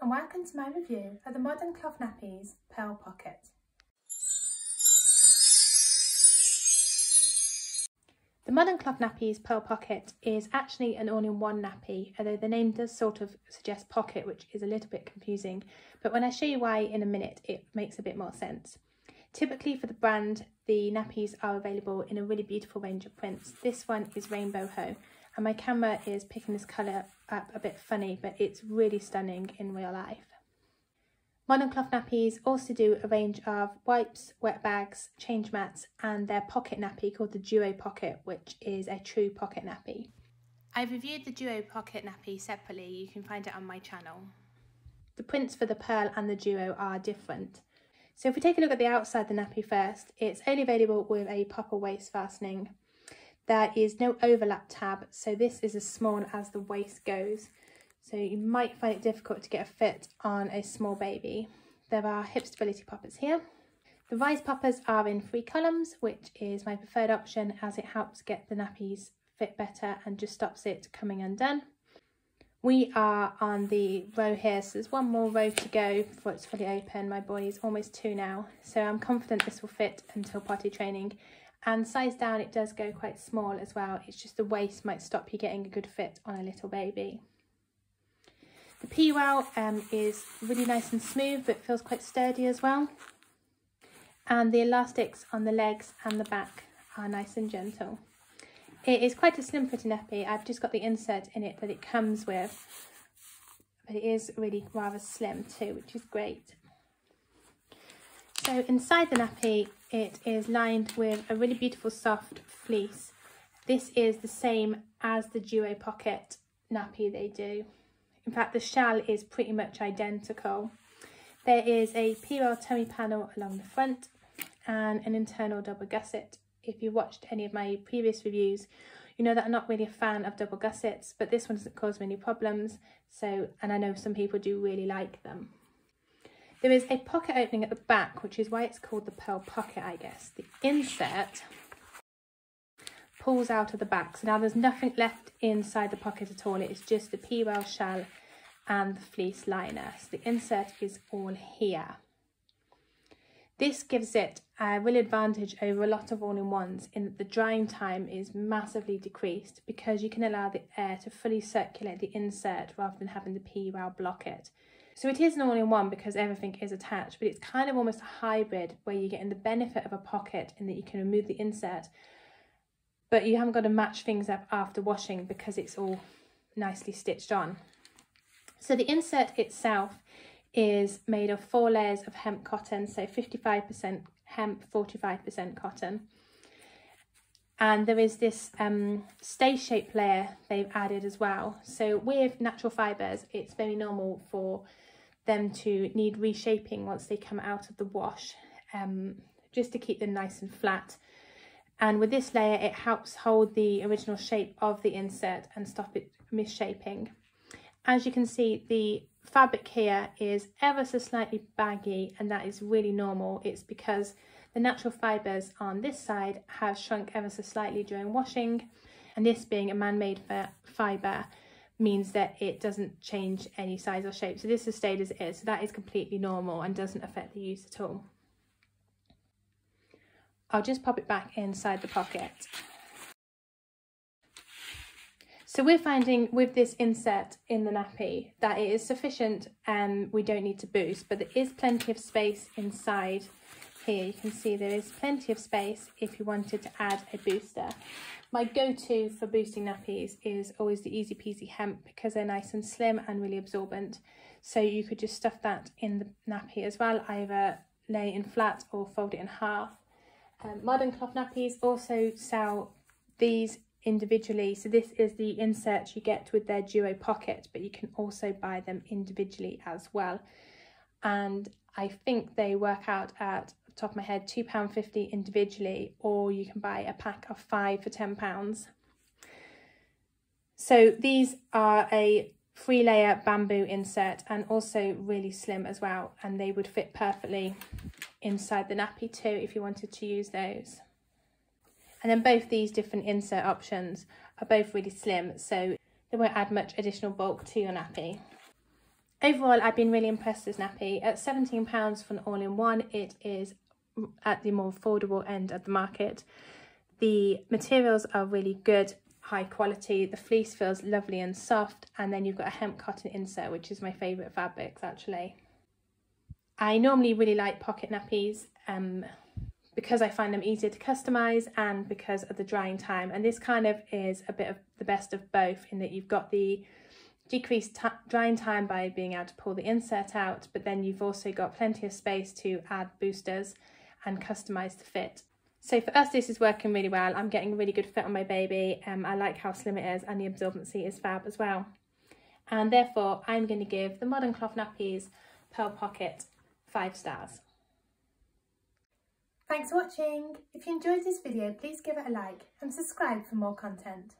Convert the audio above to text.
Hello and welcome to my review of the Modern Cloth Nappies Pearl Pocket. The Modern Cloth Nappies Pearl Pocket is actually an all-in-one nappy, although the name does sort of suggest pocket, which is a little bit confusing, but when I show you why in a minute it makes a bit more sense. Typically for the brand, the nappies are available in a really beautiful range of prints. This one is Rainbow Ho, and my camera is picking this colour up a bit funny, but it's really stunning in real life. Modern Cloth Nappies also do a range of wipes, wet bags, change mats, and their pocket nappy called the Duo Pocket, which is a true pocket nappy. I've reviewed the Duo Pocket nappy separately, you can find it on my channel. The prints for the Pearl and the Duo are different. So if we take a look at the outside of the nappy first, it's only available with a proper waist fastening. There is no overlap tab, so this is as small as the waist goes. So you might find it difficult to get a fit on a small baby. There are hip stability poppers here. The rise poppers are in 3 columns, which is my preferred option as it helps get the nappies fit better and just stops it coming undone. We are on the row here, so there's one more row to go before it's fully open. My boy is almost 2 now, so I'm confident this will fit until potty training. And size down, it does go quite small as well. It's just the waist might stop you getting a good fit on a little baby. The PUL is really nice and smooth, but feels quite sturdy as well. And the elastics on the legs and the back are nice and gentle. It is quite a slim pretty nappy. I've just got the insert in it that it comes with, but it is really rather slim too, which is great. So inside the nappy, it is lined with a really beautiful soft fleece. This is the same as the Duo Pocket nappy they do. In fact, the shell is pretty much identical. There is a PUL tummy panel along the front and an internal double gusset. If you watched any of my previous reviews, you know that I'm not really a fan of double gussets, but this one doesn't cause me any problems, and I know some people do really like them. There is a pocket opening at the back, which is why it's called the Pearl Pocket, I guess. The insert pulls out of the back, so now there's nothing left inside the pocket at all. It is just the PUL shell and the fleece liner, so the insert is all here. This gives it a real advantage over a lot of all-in-ones in that the drying time is massively decreased because you can allow the air to fully circulate the insert rather than having the PUL block it. So it is an all-in-one because everything is attached, but it's kind of almost a hybrid where you're getting the benefit of a pocket in that you can remove the insert, but you haven't got to match things up after washing because it's all nicely stitched on. So the insert itself is made of 4 layers of hemp cotton, so 55% hemp, 45% cotton. And there is this stay-shaped layer they've added as well. So with natural fibres, it's very normal for them to need reshaping once they come out of the wash, just to keep them nice and flat. And with this layer, it helps hold the original shape of the insert and stop it misshaping. As you can see, the fabric here is ever so slightly baggy, and that is really normal. It's because the natural fibres on this side have shrunk ever so slightly during washing, and this being a man-made fibre means that it doesn't change any size or shape. So this has stayed as it is, so that is completely normal and doesn't affect the use at all. I'll just pop it back inside the pocket. So we're finding with this insert in the nappy that it is sufficient and we don't need to boost, but there is plenty of space inside here. You can see there is plenty of space if you wanted to add a booster. My go-to for boosting nappies is always the Easy Peasy Hemp because they're nice and slim and really absorbent. So you could just stuff that in the nappy as well, either lay in flat or fold it in half. Modern Cloth Nappies also sell these individually, so this is the insert you get with their Duo Pocket, but you can also buy them individually as well, and I think they work out at, off the top of my head, £2.50 individually, or you can buy a pack of 5 for £10. So these are a 3-layer bamboo insert and also really slim as well, and they would fit perfectly inside the nappy too if you wanted to use those. And then both these different insert options are both really slim, so they won't add much additional bulk to your nappy. Overall, I've been really impressed with this nappy. At £17 for an all-in-one, it is at the more affordable end of the market. The materials are really good, high quality. The fleece feels lovely and soft, and then you've got a hemp cotton insert, which is my favourite fabrics actually. I normally really like pocket nappies because I find them easier to customise and because of the drying time, and this kind of is a bit of the best of both in that you've got the decreased drying time by being able to pull the insert out, but then you've also got plenty of space to add boosters and customise the fit. So for us, this is working really well. I'm getting a really good fit on my baby. I like how slim it is, and the absorbency is fab as well. And therefore, I'm going to give the Modern Cloth Nappies Pearl Pocket 5 stars. Thanks for watching. If you enjoyed this video, please give it a like and subscribe for more content.